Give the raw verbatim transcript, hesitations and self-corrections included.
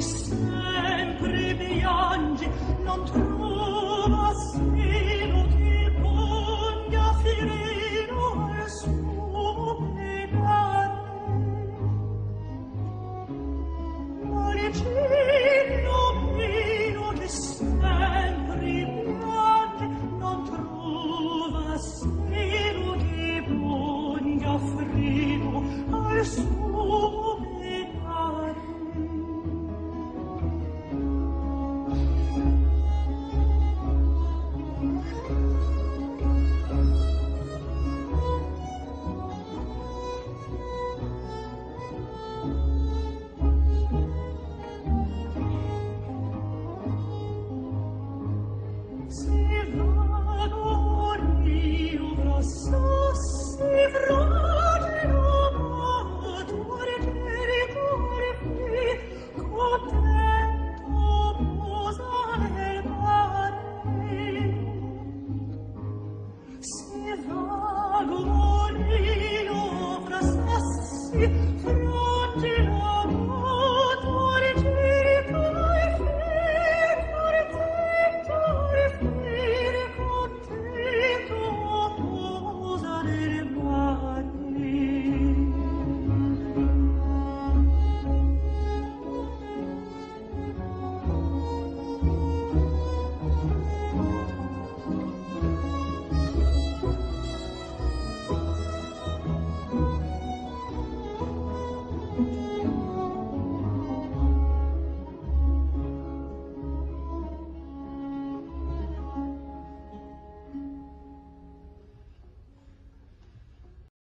Sempre piange, non trova sé.